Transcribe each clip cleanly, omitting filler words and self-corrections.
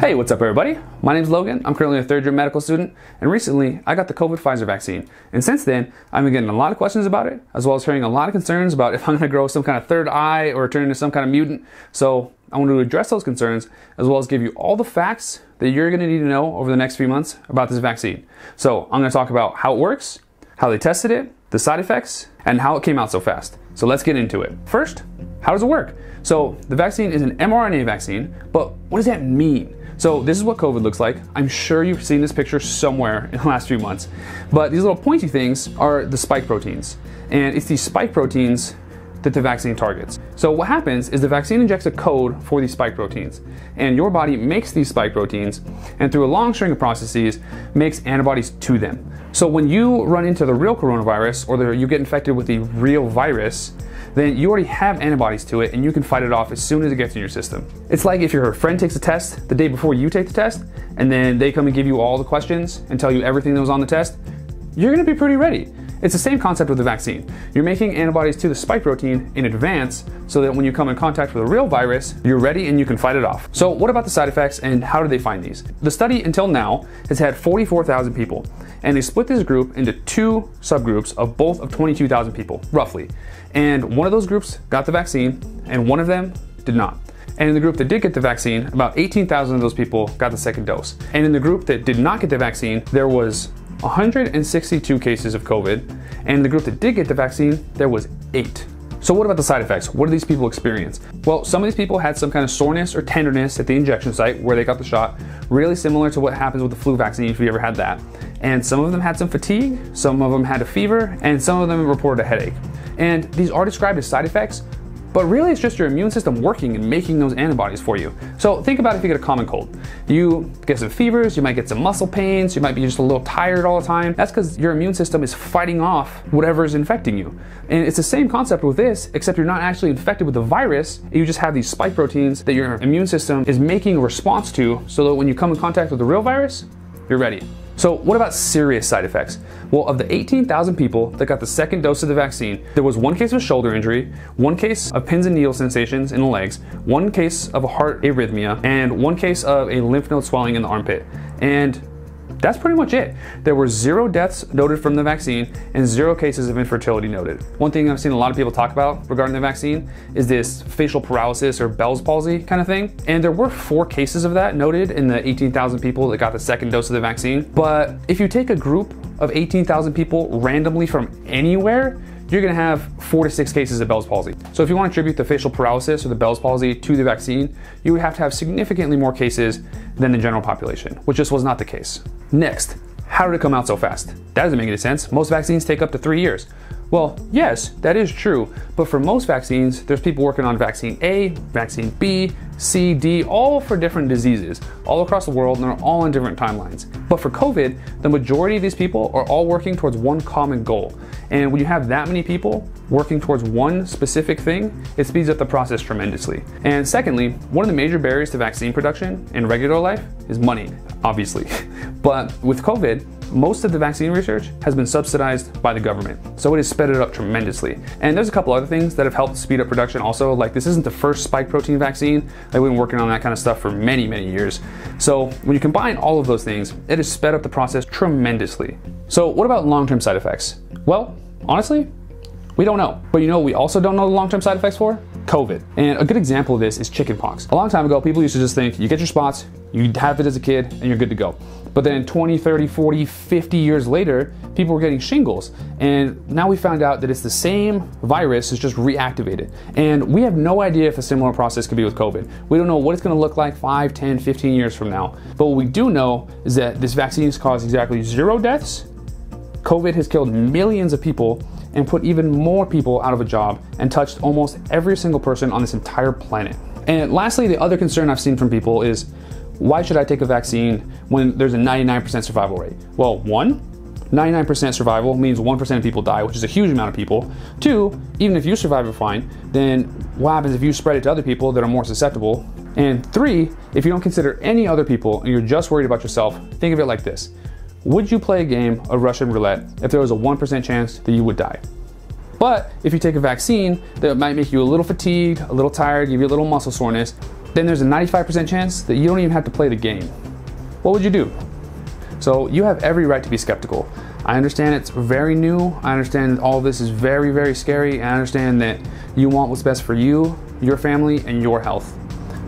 Hey, what's up everybody? My name's Logan, I'm currently a third year medical student, and recently I got the COVID Pfizer vaccine. And since then, I've been getting a lot of questions about it, as well as hearing a lot of concerns about if I'm gonna grow some kind of third eye or turn into some kind of mutant. So I want to address those concerns, as well as give you all the facts that you're gonna need to know over the next few months about this vaccine. So I'm gonna talk about how it works, how they tested it, the side effects, and how it came out so fast. So let's get into it. First, how does it work? So the vaccine is an mRNA vaccine, but what does that mean? So this is what COVID looks like. I'm sure you've seen this picture somewhere in the last few months, but these little pointy things are the spike proteins. And it's these spike proteins that the vaccine targets. So what happens is the vaccine injects a code for these spike proteins, and your body makes these spike proteins, and through a long string of processes makes antibodies to them. So when you run into the real coronavirus, or you get infected with the real virus, then you already have antibodies to it and you can fight it off as soon as it gets in your system. It's like if your friend takes a test the day before you take the test, and then they come and give you all the questions and tell you everything that was on the test, you're gonna be pretty ready. It's the same concept with the vaccine. You're making antibodies to the spike protein in advance so that when you come in contact with a real virus, you're ready and you can fight it off. So what about the side effects and how do they find these? The study until now has had 44,000 people, and they split this group into two subgroups of both of 22,000 people, roughly. And one of those groups got the vaccine and one of them did not. And in the group that did get the vaccine, about 18,000 of those people got the second dose. And in the group that did not get the vaccine, there was 162 cases of COVID, and in the group that did get the vaccine, there was 8. So what about the side effects? What do these people experience? Well, some of these people had some kind of soreness or tenderness at the injection site where they got the shot, really similar to what happens with the flu vaccine if you ever had that. And some of them had some fatigue, some of them had a fever, and some of them reported a headache. And these are described as side effects, but really it's just your immune system working and making those antibodies for you. So think about if you get a common cold. You get some fevers, you might get some muscle pains, you might be just a little tired all the time. That's because your immune system is fighting off whatever is infecting you. And it's the same concept with this, except you're not actually infected with the virus, you just have these spike proteins that your immune system is making a response to so that when you come in contact with the real virus, you're ready. So what about serious side effects? Well, of the 18,000 people that got the second dose of the vaccine, there was one case of shoulder injury, one case of pins and needle sensations in the legs, one case of a heart arrhythmia, and one case of a lymph node swelling in the armpit. And that's pretty much it. There were 0 deaths noted from the vaccine and 0 cases of infertility noted. One thing I've seen a lot of people talk about regarding the vaccine is this facial paralysis or Bell's palsy kind of thing. And there were 4 cases of that noted in the 18,000 people that got the second dose of the vaccine. But if you take a group of 18,000 people randomly from anywhere, you're gonna have 4 to 6 cases of Bell's palsy. So if you wanna attribute the facial paralysis or the Bell's palsy to the vaccine, you would have to have significantly more cases than the general population, which just was not the case. Next, how did it come out so fast? That doesn't make any sense. Most vaccines take up to 3 years. Well, yes, that is true, but for most vaccines, there's people working on vaccine A, vaccine B, C, D, all for different diseases, all across the world, and they're all on different timelines. But for COVID, the majority of these people are all working towards one common goal. And when you have that many people working towards one specific thing, it speeds up the process tremendously. And secondly, one of the major barriers to vaccine production in regular life is money, obviously. But with COVID, most of the vaccine research has been subsidized by the government, so it has sped it up tremendously. And there's a couple other things that have helped speed up production also, like this isn't the first spike protein vaccine. They've been working on that kind of stuff for many, many years. So when you combine all of those things, it has sped up the process tremendously. So what about long-term side effects? Well, honestly, we don't know. But you know what we also don't know the long-term side effects for? COVID. And a good example of this is chickenpox. A long time ago, people used to just think, you get your spots, you have it as a kid, and you're good to go. But then 20, 30, 40, 50 years later, people were getting shingles. And now we found out that it's the same virus, it's just reactivated. And we have no idea if a similar process could be with COVID. We don't know what it's gonna look like 5, 10, 15 years from now. But what we do know is that this vaccine has caused exactly 0 deaths. COVID has killed millions of people and put even more people out of a job and touched almost every single person on this entire planet. And lastly, the other concern I've seen from people is, why should I take a vaccine when there's a 99% survival rate? Well, one, 99% survival means 1% of people die, which is a huge amount of people. Two, even if you survive it fine, then what happens if you spread it to other people that are more susceptible? And three, if you don't consider any other people and you're just worried about yourself, think of it like this. Would you play a game of Russian roulette if there was a 1% chance that you would die? But if you take a vaccine that might make you a little fatigued, a little tired, give you a little muscle soreness, then there's a 95% chance that you don't even have to play the game. What would you do? So you have every right to be skeptical. I understand it's very new. I understand all this is very, very scary. I understand that you want what's best for you, your family, and your health.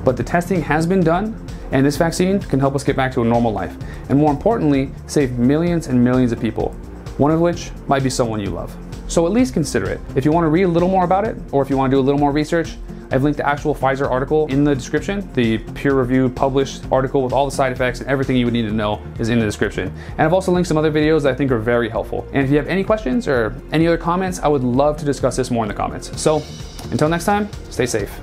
But the testing has been done, and this vaccine can help us get back to a normal life. And more importantly, save millions and millions of people, one of which might be someone you love. So at least consider it. If you want to read a little more about it, or if you want to do a little more research, I've linked the actual Pfizer article in the description. The peer-reviewed, published article with all the side effects and everything you would need to know is in the description. And I've also linked some other videos that I think are very helpful. And if you have any questions or any other comments, I would love to discuss this more in the comments. So until next time, stay safe.